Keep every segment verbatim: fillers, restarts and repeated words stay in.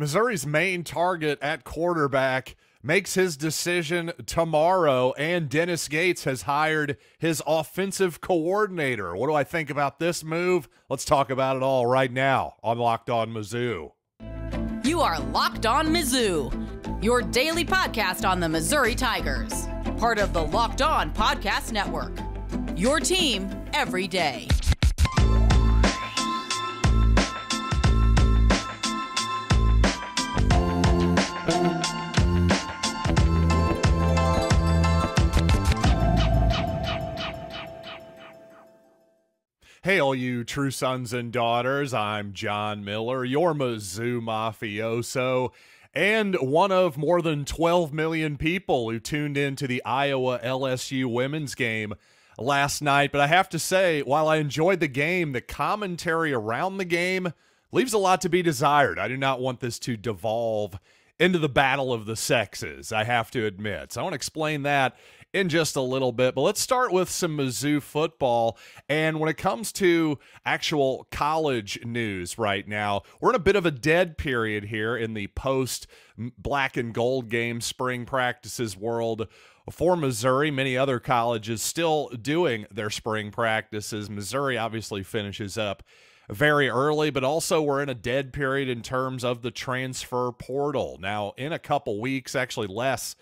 Missouri's main target at quarterback makes his decision tomorrow, and Dennis Gates has hired his offensive coordinator. What do I think about this move? Let's talk about it all right now on Locked On Mizzou. You are Locked On Mizzou, your daily podcast on the Missouri Tigers, part of the Locked On Podcast Network, your team every day. Hey, all you true sons and daughters, I'm John Miller, your Mizzou mafioso, and one of more than twelve million people who tuned in to the Iowa L S U women's game last night. But I have to say, while I enjoyed the game, the commentary around the game leaves a lot to be desired. I do not want this to devolve into the battle of the sexes, I have to admit. So I want to explain that in just a little bit, but let's start with some Mizzou football. And when it comes to actual college news right now, we're in a bit of a dead period here in the post-black and gold game spring practices world for Missouri. Many other colleges still doing their spring practices. Missouri obviously finishes up very early, but also we're in a dead period in terms of the transfer portal. Now, in a couple weeks, actually less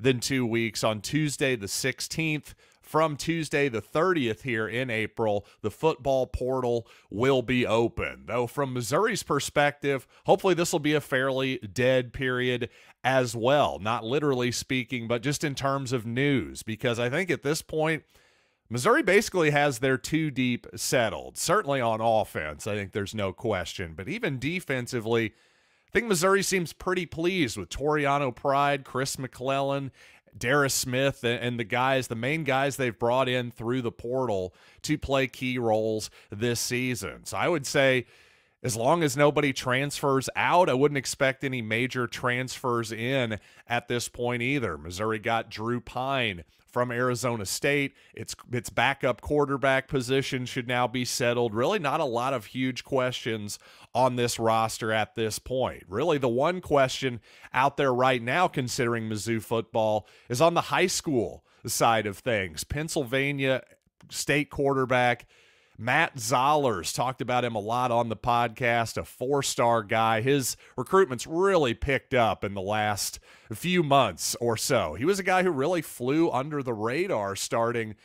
than two weeks, on Tuesday the sixteenth, from Tuesday the thirtieth here in April, the football portal will be open. Though from Missouri's perspective, hopefully this will be a fairly dead period as well, not literally speaking, but just in terms of news, because I think at this point, Missouri basically has their two deep settled, certainly on offense. I think there's no question, but even defensively, I think Missouri seems pretty pleased with Toriano Pride, Chris McClellan, Darius Smith, and the guys, the main guys they've brought in through the portal to play key roles this season. So I would say, as long as nobody transfers out, I wouldn't expect any major transfers in at this point either. Missouri got Drew Pine from Arizona State. Its its backup quarterback position should now be settled. Really not a lot of huge questions on this roster at this point. Really the one question out there right now considering Mizzou football is on the high school side of things. Pennsylvania State quarterback Matt Zollers, talked about him a lot on the podcast, a four-star guy. His recruitment's really picked up in the last few months or so. He was a guy who really flew under the radar starting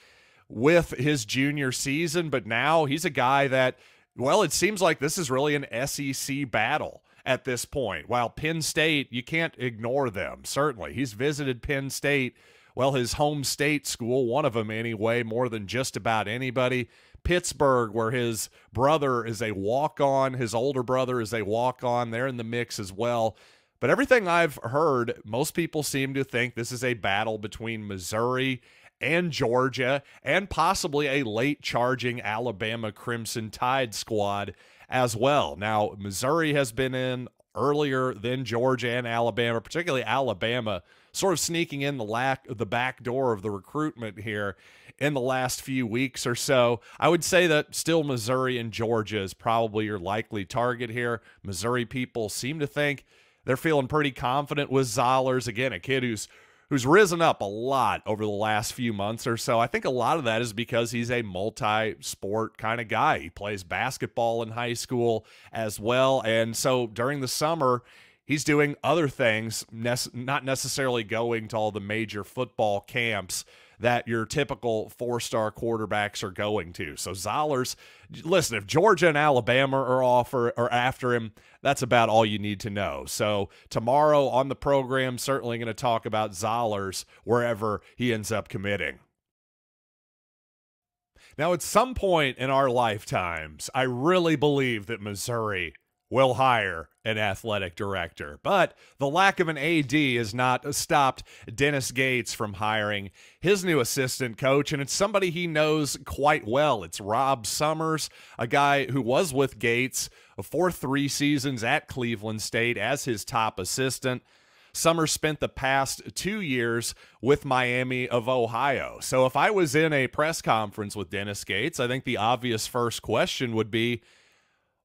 with his junior season, but now he's a guy that, well, it seems like this is really an S E C battle at this point. While Penn State, you can't ignore them, certainly. He's visited Penn State, well, his home state school, one of them anyway, more than just about anybody. Pittsburgh, where his brother is a walk-on, his older brother is a walk-on. They're in the mix as well. But everything I've heard, most people seem to think this is a battle between Missouri and Georgia and possibly a late-charging Alabama Crimson Tide squad as well. Now, Missouri has been in earlier than Georgia and Alabama, particularly Alabama, sort of sneaking in the lack the back door of the recruitment here in the last few weeks or so. I would say that still Missouri and Georgia is probably your likely target here. Missouri people seem to think they're feeling pretty confident with Zollers. Again, a kid who's who's risen up a lot over the last few months or so. I think a lot of that is because he's a multi-sport kind of guy. He plays basketball in high school as well. And so during the summer, he's doing other things, not necessarily going to all the major football camps that your typical four-star quarterbacks are going to. So Zollers, listen, if Georgia and Alabama are off or, or after him, that's about all you need to know. So tomorrow on the program, certainly going to talk about Zollers wherever he ends up committing. Now, at some point in our lifetimes, I really believe that Missouri will hire an athletic director. But the lack of an A D has not stopped Dennis Gates from hiring his new assistant coach, and it's somebody he knows quite well. It's Rob Summers, a guy who was with Gates for three seasons at Cleveland State as his top assistant. Summers spent the past two years with Miami of Ohio. So if I was in a press conference with Dennis Gates, I think the obvious first question would be,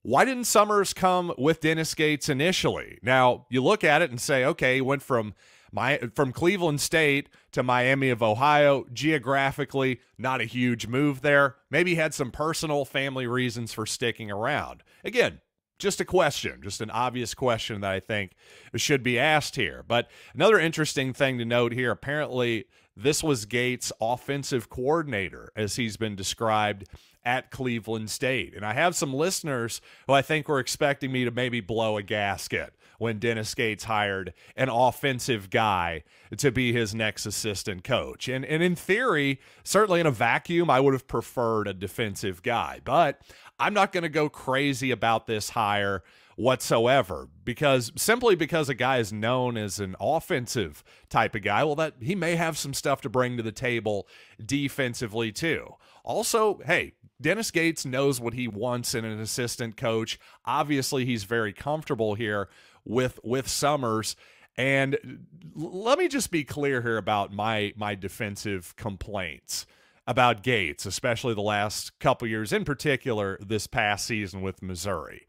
Why didn't Summers come with Dennis Gates initially? Now, you look at it and say, okay, he went from my from Cleveland State to Miami of Ohio. Geographically, not a huge move there. Maybe he had some personal family reasons for sticking around. Again, just a question, just an obvious question that I think should be asked here. But another interesting thing to note here, apparently this was Gates' offensive coordinator, as he's been described at Cleveland State. And I have some listeners who I think were expecting me to maybe blow a gasket when Dennis Gates hired an offensive guy to be his next assistant coach. And, and in theory, certainly in a vacuum, I would have preferred a defensive guy. But I'm not going to go crazy about this hire whatsoever, because simply because a guy is known as an offensive type of guy, well, that he may have some stuff to bring to the table defensively too. Also, hey, Dennis Gates knows what he wants in an assistant coach. Obviously, he's very comfortable here with with Summers. And let me just be clear here about my my defensive complaints about Gates, especially the last couple years, in particular this past season with Missouri.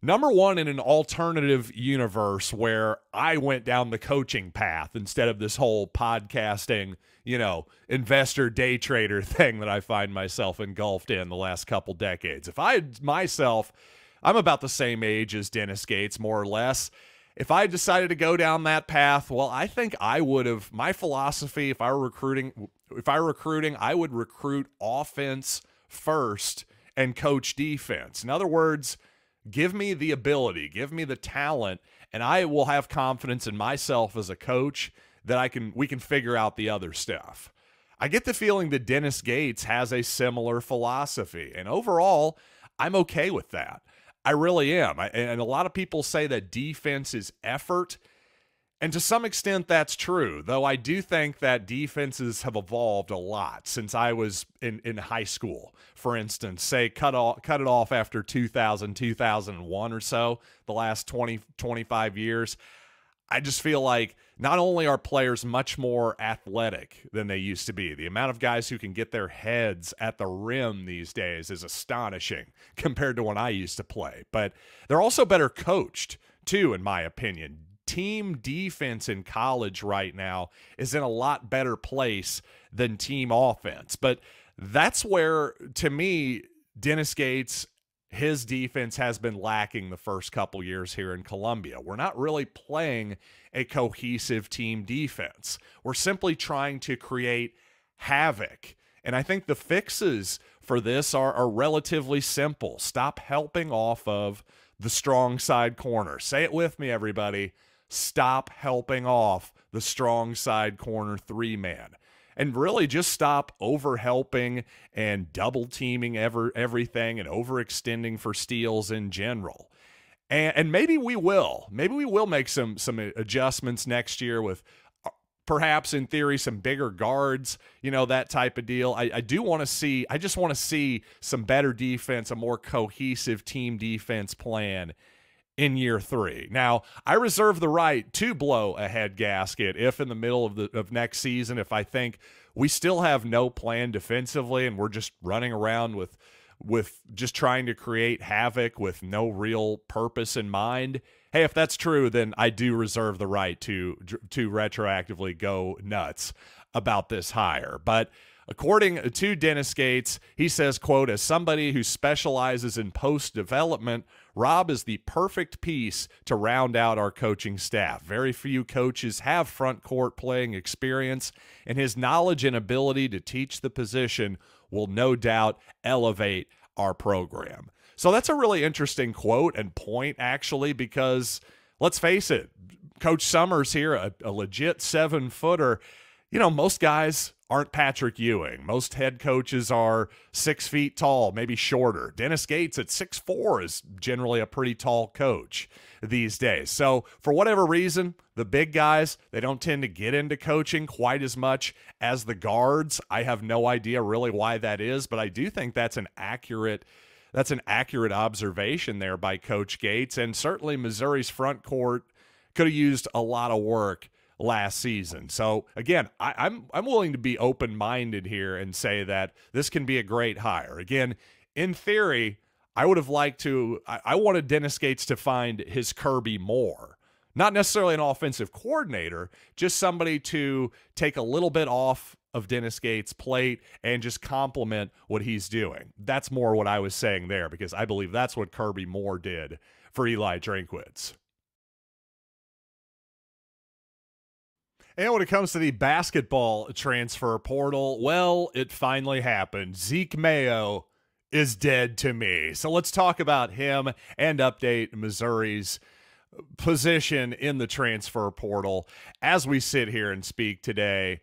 Number one, in an alternative universe where I went down the coaching path instead of this whole podcasting, you know, investor day trader thing that I find myself engulfed in the last couple decades. If I had myself, I'm about the same age as Dennis Gates, more or less. If I decided to go down that path, well, I think I would have, my philosophy, if I were recruiting, if I were recruiting, I would recruit offense first and coach defense. In other words, give me the ability, give me the talent, and I will have confidence in myself as a coach that I can we can figure out the other stuff. I get the feeling that Dennis Gates has a similar philosophy, and overall, I'm okay with that. I really am. I, and a lot of people say that defense is effort, and to some extent that's true, though I do think that defenses have evolved a lot since I was in, in high school. For instance, say cut, off, cut it off after two thousand, two thousand one or so, the last twenty, twenty-five years. I just feel like not only are players much more athletic than they used to be, the amount of guys who can get their heads at the rim these days is astonishing compared to when I used to play. But they're also better coached, too, in my opinion. Team defense in college right now is in a lot better place than team offense. But that's where, to me, Dennis Gates, his defense has been lacking the first couple years here in Columbia. We're not really playing a cohesive team defense. We're simply trying to create havoc. And I think the fixes for this are, are relatively simple. Stop helping off of the strong side corner. Say it with me, everybody. Stop helping off the strong side corner three-man. And really just stop over-helping and double-teaming ever, everything and overextending for steals in general. And, and maybe we will. Maybe we will make some, some adjustments next year with perhaps, in theory, some bigger guards, you know, that type of deal. I, I do want to see – I just want to see some better defense, a more cohesive team defense plan in year three. Now, I reserve the right to blow a head gasket if in the middle of the of next season, if I think we still have no plan defensively and we're just running around with with just trying to create havoc with no real purpose in mind. Hey, if that's true, then I do reserve the right to to retroactively go nuts about this hire. But according to Dennis Gates, he says, quote, as somebody who specializes in post-development, Rob is the perfect piece to round out our coaching staff. Very few coaches have front court playing experience, and his knowledge and ability to teach the position will no doubt elevate our program. So that's a really interesting quote and point, actually, because let's face it, Coach Summers here, a, a legit seven-footer, you know, most guys aren't Patrick Ewing. Most head coaches are six feet tall, maybe shorter. Dennis Gates at six foot four is generally a pretty tall coach these days. So for whatever reason, the big guys, they don't tend to get into coaching quite as much as the guards. I have no idea really why that is, but I do think that's an accurate that's an accurate observation there by Coach Gates. And certainly Missouri's front court could have used a lot of work last season. So again, I, I'm I'm willing to be open-minded here and say that this can be a great hire. Again, in theory, I would have liked to, I, I wanted Dennis Gates to find his Kirby Moore. Not necessarily an offensive coordinator, just somebody to take a little bit off of Dennis Gates' plate and just complement what he's doing. That's more what I was saying there, because I believe that's what Kirby Moore did for Eli Drinkwitz. And when it comes to the basketball transfer portal, well, it finally happened. Zeke Mayo is dead to me. So let's talk about him and update Missouri's position in the transfer portal as we sit here and speak today.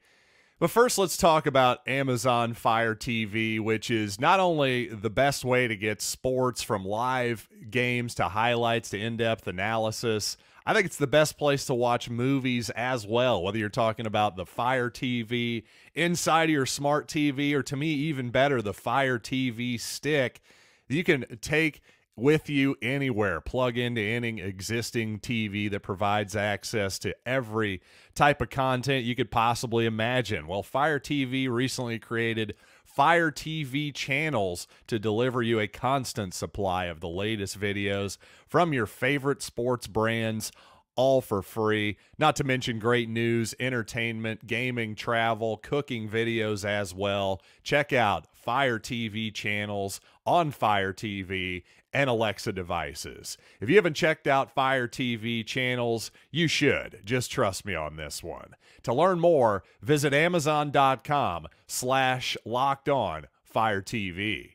But first, let's talk about Amazon Fire T V, which is not only the best way to get sports from live games to highlights to in-depth analysis, I think it's the best place to watch movies as well, whether you're talking about the Fire T V inside of your smart T V, or to me, even better, the Fire T V stick that you can take with you anywhere, plug into any existing T V that provides access to every type of content you could possibly imagine. Well, Fire T V recently created Fire T V channels to deliver you a constant supply of the latest videos from your favorite sports brands, all for free, not to mention great news, entertainment, gaming, travel, cooking videos as well. Check out Fire T V channels on Fire T V and Alexa devices. If you haven't checked out Fire T V channels, you should. Just trust me on this one. To learn more, visit Amazon.com slash locked on Fire T V.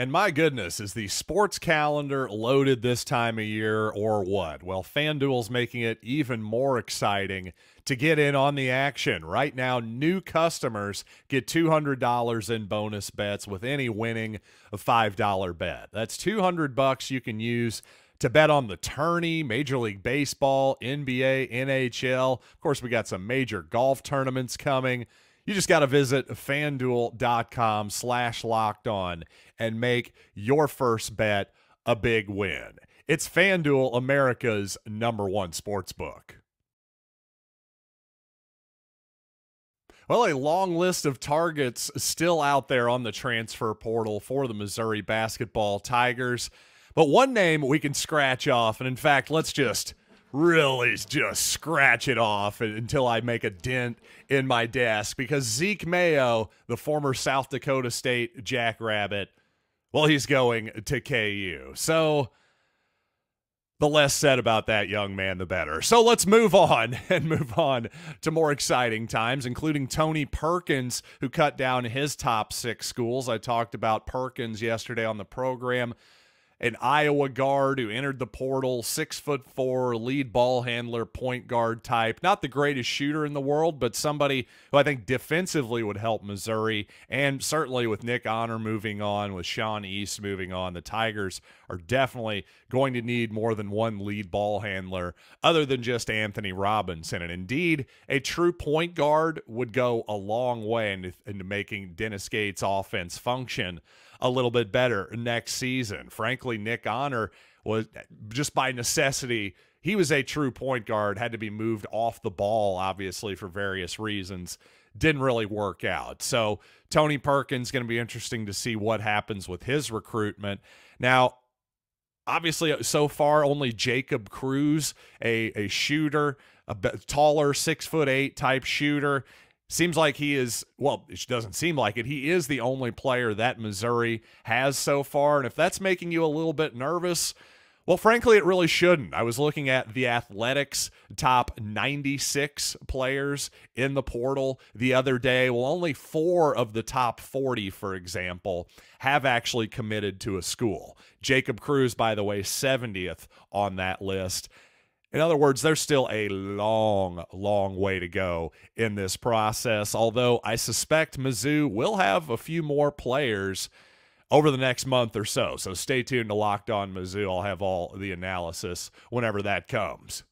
And my goodness, is the sports calendar loaded this time of year or what? Well, FanDuel's making it even more exciting to get in on the action. Right now, new customers get two hundred dollars in bonus bets with any winning a five dollar bet. That's two hundred bucks you can use to bet on the tourney, Major League Baseball, N B A, N H L. Of course, we got some major golf tournaments coming. You just got to visit FanDuel.com slash locked on and make your first bet a big win. It's FanDuel, America's number one sportsbook. Well, a long list of targets still out there on the transfer portal for the Missouri basketball Tigers, but one name we can scratch off, and in fact, let's just really just scratch it off until I make a dent in my desk, because Zeke Mayo, the former South Dakota State Jackrabbit, well, he's going to K U. So the less said about that young man, the better. So let's move on and move on to more exciting times, including Tony Perkins, who cut down his top six schools. I talked about Perkins yesterday on the program, an Iowa guard who entered the portal, six foot four, lead ball handler, point guard type. Not the greatest shooter in the world, but somebody who I think defensively would help Missouri. And certainly with Nick Honor moving on, with Sean East moving on, the Tigers are definitely going to need more than one lead ball handler other than just Anthony Robinson. And indeed, a true point guard would go a long way into, into making Dennis Gates' offense function a little bit better next season. Frankly, Nick Honor was just by necessity, he was a true point guard, had to be moved off the ball, obviously, for various reasons. Didn't really work out. So Tony Perkins, going to be interesting to see what happens with his recruitment. Now, obviously, so far, only Jacob Cruz, a, a shooter, a taller six foot eight type shooter. Seems like he is, well, it doesn't seem like it. He is the only player that Missouri has so far. And if that's making you a little bit nervous, well, frankly, it really shouldn't. I was looking at the Athletic's top ninety-six players in the portal the other day. Well, only four of the top forty, for example, have actually committed to a school. Jacob Cruz, by the way, seventieth on that list. In other words, there's still a long, long way to go in this process, although I suspect Mizzou will have a few more players over the next month or so. So stay tuned to Locked On Mizzou. I'll have all the analysis whenever that comes.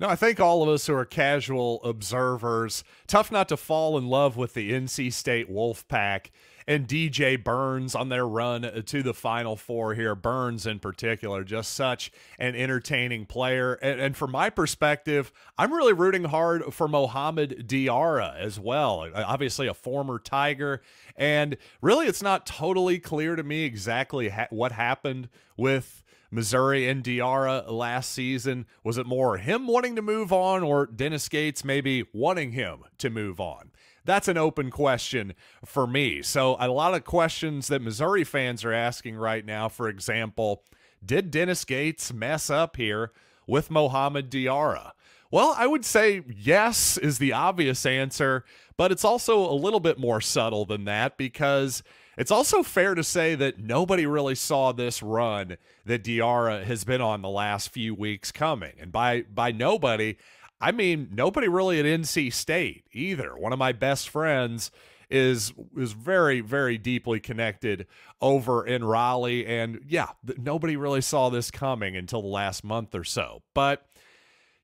No, I think all of us who are casual observers, tough not to fall in love with the N C State Wolfpack and D J Burns on their run to the Final Four here. Burns in particular, just such an entertaining player. And, and from my perspective, I'm really rooting hard for Mohammed Diarra as well. Obviously a former Tiger. And really, it's not totally clear to me exactly ha what happened with Missouri and Diarra last season. Was it more him wanting to move on or Dennis Gates maybe wanting him to move on? That's an open question for me. So a lot of questions that Missouri fans are asking right now, for example, did Dennis Gates mess up here with Mohammed Diarra? Well, I would say yes is the obvious answer, but it's also a little bit more subtle than that, because it's also fair to say that nobody really saw this run that Diarra has been on the last few weeks coming. And by, by nobody, I mean nobody really at N C State either. One of my best friends is is very, very deeply connected over in Raleigh. And yeah, nobody really saw this coming until the last month or so. But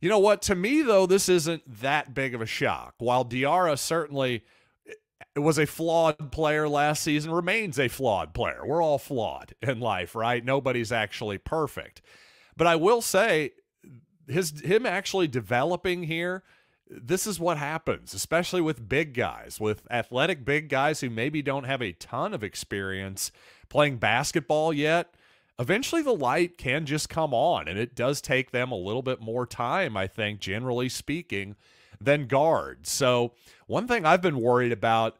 you know what? To me, though, this isn't that big of a shock. While Diarra certainly It was a flawed player last season, remains a flawed player. We're all flawed in life, right? Nobody's actually perfect. But I will say, his him actually developing here, this is what happens, especially with big guys, with athletic big guys who maybe don't have a ton of experience playing basketball yet. Eventually the light can just come on, and it does take them a little bit more time, I think, generally speaking, than guards. So one thing I've been worried about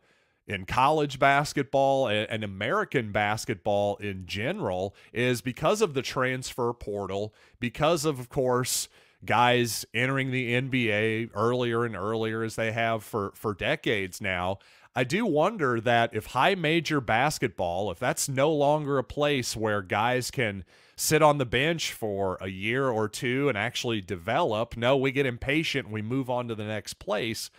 in college basketball and American basketball in general is because of the transfer portal, because of, of course, guys entering the N B A earlier and earlier as they have for, for decades now, I do wonder that if high major basketball, if that's no longer a place where guys can sit on the bench for a year or two and actually develop. No, we get impatient and we move on to the next place.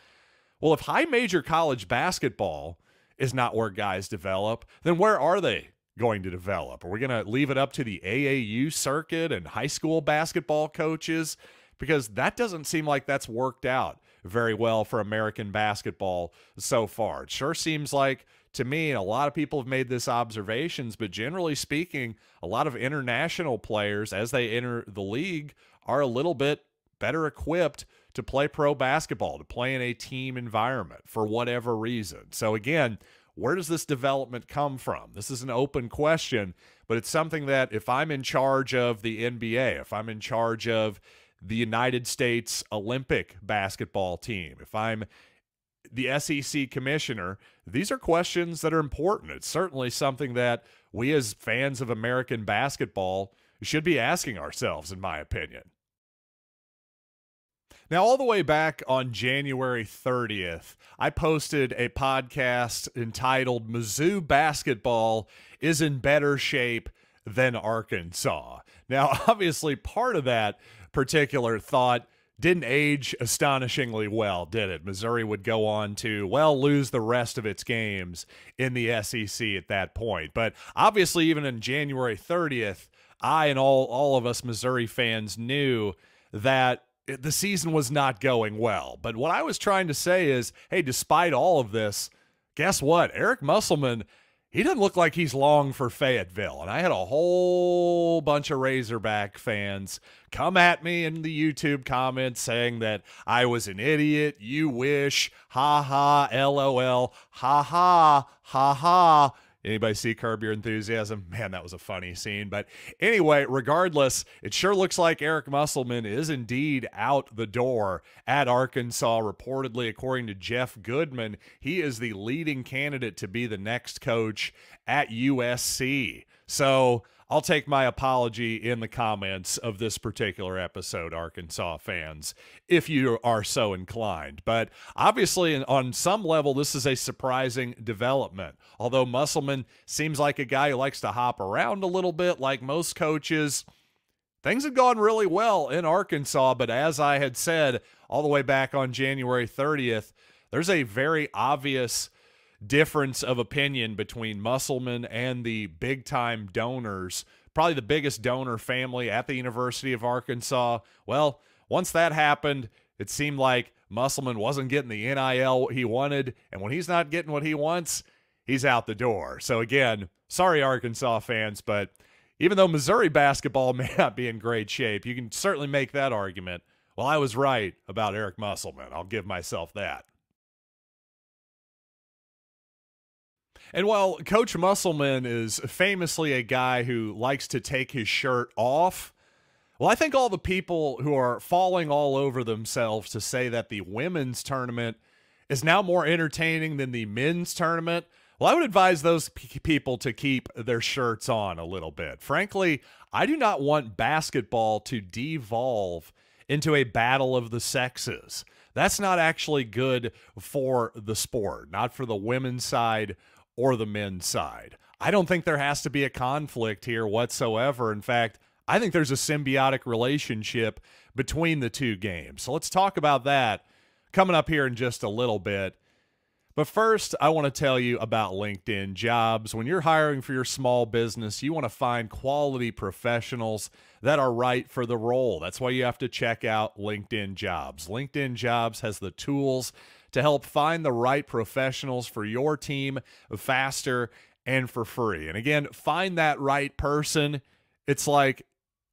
Well, if high major college basketball is not where guys develop, then where are they going to develop? Are we going to leave it up to the A A U circuit and high school basketball coaches? Because that doesn't seem like that's worked out very well for American basketball so far. It sure seems like to me, and a lot of people have made this observations, but generally speaking, a lot of international players, as they enter the league, are a little bit better equipped to play pro basketball, to play in a team environment for whatever reason. So again, where does this development come from? This is an open question, but it's something that if I'm in charge of the N B A, if I'm in charge of the United States Olympic basketball team, if I'm the S E C commissioner, these are questions that are important. It's certainly something that we as fans of American basketball should be asking ourselves, in my opinion. Now, all the way back on January thirtieth, I posted a podcast entitled Mizzou Basketball is in Better Shape than Arkansas. Now, obviously, part of that particular thought didn't age astonishingly well, did it? Missouri would go on to, well, lose the rest of its games in the S E C at that point. But obviously, even on January thirtieth, I and all, all of us Missouri fans knew that the season was not going well. But what I was trying to say is, hey, despite all of this, guess what? Eric Musselman, he doesn't look like he's long for Fayetteville. And I had a whole bunch of Razorback fans come at me in the YouTube comments saying that I was an idiot, you wish, ha ha, LOL, ha ha, ha ha. Anybody see Curb Your Enthusiasm? Man, that was a funny scene. But anyway, regardless, it sure looks like Eric Musselman is indeed out the door at Arkansas. Reportedly, according to Jeff Goodman, he is the leading candidate to be the next coach at U S C. So I'll take my apology in the comments of this particular episode, Arkansas fans, if you are so inclined. But obviously, on some level, this is a surprising development. Although Musselman seems like a guy who likes to hop around a little bit, like most coaches, things had gone really well in Arkansas. But as I had said all the way back on January thirtieth, there's a very obvious difference of opinion between Musselman and the big-time donors, probably the biggest donor family at the University of Arkansas. Well, Once that happened, it seemed like Musselman wasn't getting the N I L he wanted, and when he's not getting what he wants, he's out the door. So again, sorry, Arkansas fans, but even though Missouri basketball may not be in great shape, you can certainly make that argument. Well, I was right about Eric Musselman. I'll give myself that. And while Coach Musselman is famously a guy who likes to take his shirt off, well, I think all the people who are falling all over themselves to say that the women's tournament is now more entertaining than the men's tournament, well, I would advise those p- people to keep their shirts on a little bit. Frankly, I do not want basketball to devolve into a battle of the sexes. That's not actually good for the sport, not for the women's side or the men's side. I don't think there has to be a conflict here whatsoever. In fact, I think there's a symbiotic relationship between the two games. So let's talk about that coming up here in just a little bit. But first, I want to tell you about LinkedIn Jobs. When you're hiring for your small business, you want to find quality professionals that are right for the role. That's why you have to check out LinkedIn Jobs. LinkedIn Jobs has the tools to help find the right professionals for your team faster and for free. And again, find that right person. It's like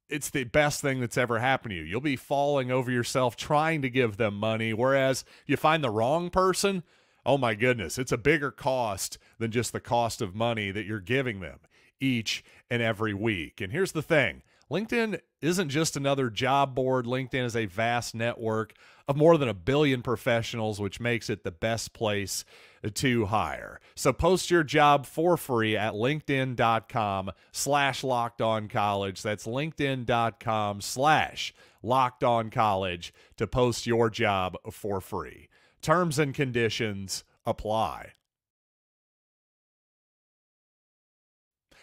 it's the best thing that's ever happened to you. You'll be falling over yourself trying to give them money, whereas you find the wrong person, oh my goodness, it's a bigger cost than just the cost of money that you're giving them each and every week. And here's the thing. LinkedIn isn't just another job board. LinkedIn is a vast network of more than a billion professionals, which makes it the best place to hire. So post your job for free at linkedin.com slash locked on college. That's linkedin.com slash locked on college to post your job for free. Terms and conditions apply.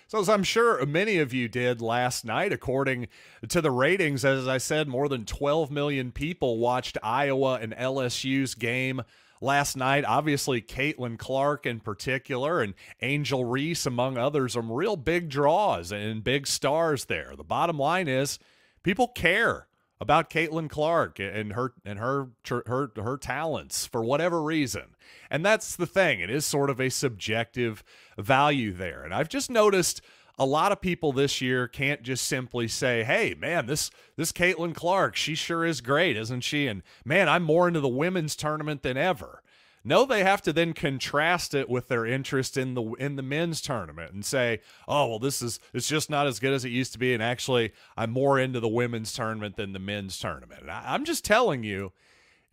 So as I'm sure many of you did last night, according to the ratings, as I said, more than twelve million people watched Iowa and L S U's game last night. Obviously, Caitlin Clark in particular and Angel Reese, among others, some real big draws and big stars there. The bottom line is people care about Caitlin Clark and her and her her her talents for whatever reason. And that's the thing. It is sort of a subjective value there. And I've just noticed a lot of people this year can't just simply say, hey, man, this this Caitlin Clark, she sure is great, isn't she? And, man, I'm more into the women's tournament than ever. No, they have to then contrast it with their interest in the in the men's tournament and say, oh, well, this is it's just not as good as it used to be, and actually I'm more into the women's tournament than the men's tournament. And I, I'm just telling you,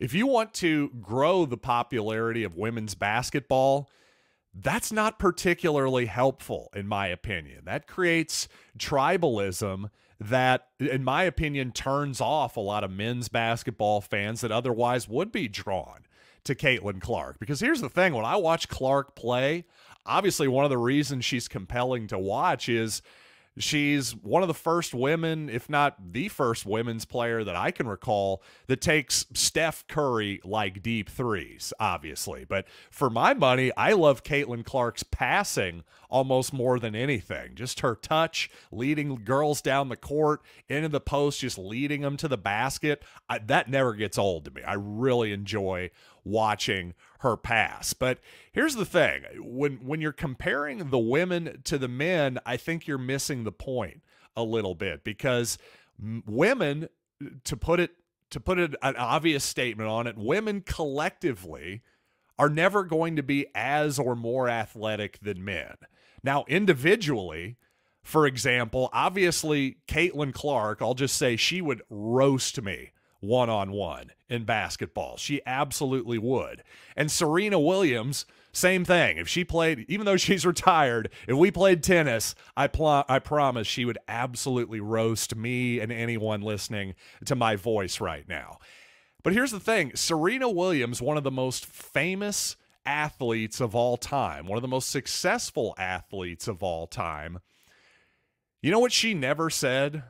if you want to grow the popularity of women's basketball, that's not particularly helpful, in my opinion. That creates tribalism that, in my opinion, turns off a lot of men's basketball fans that otherwise would be drawn to Caitlin Clark. Because here's the thing, when I watch Clark play, obviously one of the reasons she's compelling to watch is she's one of the first women, if not the first women's player that I can recall, that takes Steph Curry like deep threes, obviously. But for my money, I love Caitlin Clark's passing almost more than anything. Just her touch, leading girls down the court, into the post, just leading them to the basket. I, that never gets old to me. I really enjoy watching her pass. But here's the thing. When when you're comparing the women to the men, I think you're missing the point a little bit, because women, to put it to put it an obvious statement on it, women collectively are never going to be as or more athletic than men. Now, individually, for example, obviously Caitlin Clark, I'll just say she would roast me one-on-one in basketball. She absolutely would. And Serena Williams, same thing. If she played, even though she's retired, if we played tennis, I pl- I promise she would absolutely roast me and anyone listening to my voice right now. But here's the thing. Serena Williams, one of the most famous athletes of all time, one of the most successful athletes of all time, you know what she never said?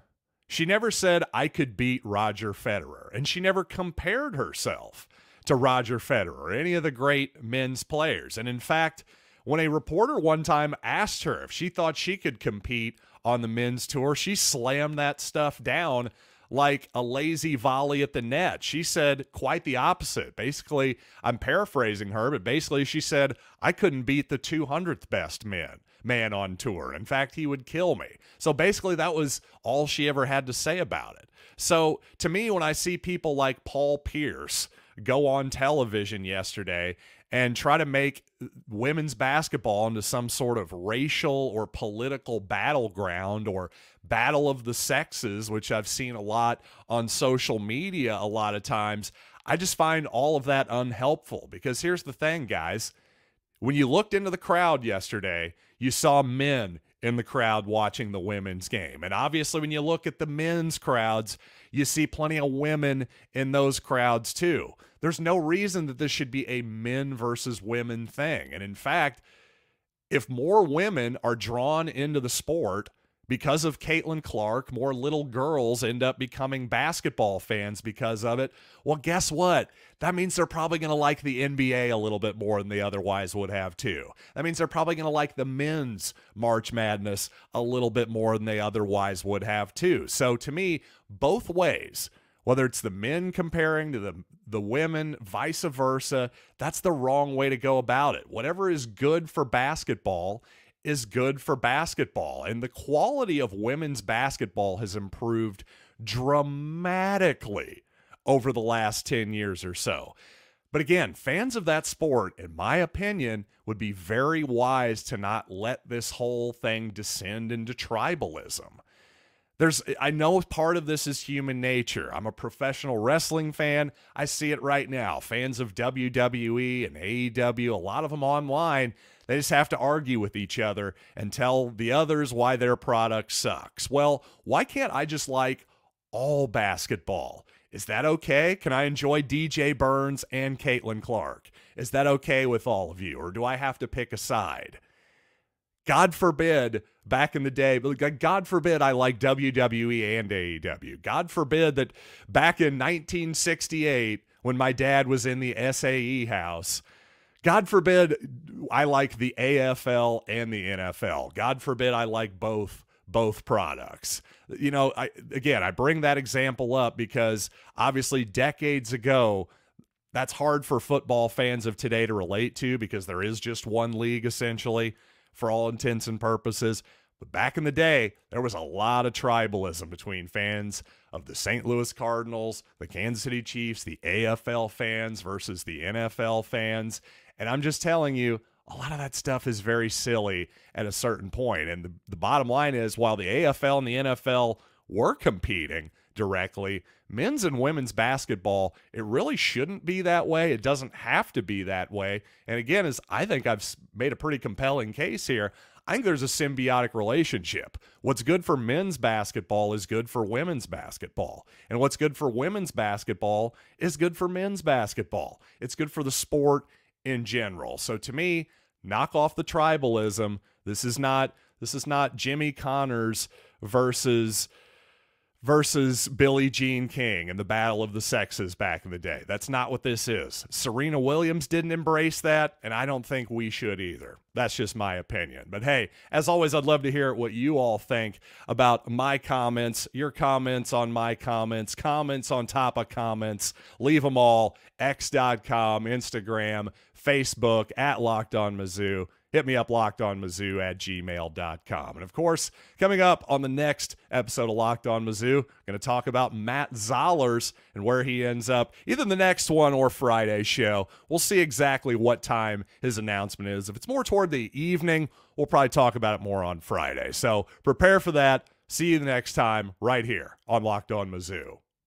She never said, I could beat Roger Federer, and she never compared herself to Roger Federer or any of the great men's players. And in fact, when a reporter one time asked her if she thought she could compete on the men's tour, she slammed that stuff down like a lazy volley at the net. She said quite the opposite. Basically, I'm paraphrasing her, but basically she said, I couldn't beat the two hundredth best man, man on tour. In fact, he would kill me. So basically that was all she ever had to say about it. So to me, when I see people like Paul Pierce go on television yesterday and try to make women's basketball into some sort of racial or political battleground or battle of the sexes, which I've seen a lot on social media a lot of times, I just find all of that unhelpful. Because here's the thing, guys. When you looked into the crowd yesterday, you saw men in the crowd watching the women's game. And obviously, when you look at the men's crowds, you see plenty of women in those crowds too. There's no reason that this should be a men versus women thing. And in fact, if more women are drawn into the sport because of Caitlin Clark, more little girls end up becoming basketball fans because of it. Well, guess what? That means they're probably going to like the N B A a little bit more than they otherwise would have too. That means they're probably going to like the men's March Madness a little bit more than they otherwise would have too. So to me, both ways, whether it's the men comparing to the, the women, vice versa, that's the wrong way to go about it. Whatever is good for basketball is good for basketball. And the quality of women's basketball has improved dramatically over the last ten years or so. But again, fans of that sport, in my opinion, would be very wise to not let this whole thing descend into tribalism. There's, I know part of this is human nature. I'm a professional wrestling fan. I see it right now. Fans of W W E and A E W, a lot of them online, they just have to argue with each other and tell the others why their product sucks. Well, why can't I just like all basketball? Is that okay? Can I enjoy D J Burns and Caitlin Clark? Is that okay with all of you? Or do I have to pick a side? God forbid, back in the day, God forbid I like W W E and A E W. God forbid that back in nineteen sixty-eight, when my dad was in the S A E house, God forbid I like the A F L and the N F L. God forbid I like both both products. You know, I, again, I bring that example up because obviously decades ago, that's hard for football fans of today to relate to because there is just one league essentially, for all intents and purposes. But back in the day, there was a lot of tribalism between fans of the Saint Louis Cardinals, the Kansas City Chiefs, the A F L fans versus the N F L fans. And I'm just telling you, a lot of that stuff is very silly at a certain point. And the, the bottom line is, while the A F L and the N F L were competing directly, men's and women's basketball, it really shouldn't be that way. It doesn't have to be that way. And again, as I think I've made a pretty compelling case here, I think there's a symbiotic relationship. What's good for men's basketball is good for women's basketball. And what's good for women's basketball is good for men's basketball. It's good for the sport in general. So to me, knock off the tribalism. This is not this is not Jimmy Connors versus versus Billie Jean King and the battle of the sexes back in the day. That's not what this is. Serena Williams didn't embrace that, and I don't think we should either. That's just my opinion. But hey, as always, I'd love to hear what you all think about my comments, your comments on my comments, comments on top of comments. Leave them all. X dot com, Instagram, Facebook, at Locked On Mizzou. Hit me up, LockedOnMizzou at gmail dot com. And, of course, coming up on the next episode of Locked On Mizzou, I'm going to talk about Matt Zollers and where he ends up, either the next one or Friday's show. We'll see exactly what time his announcement is. If it's more toward the evening, we'll probably talk about it more on Friday. So prepare for that. See you the next time right here on Locked On Mizzou.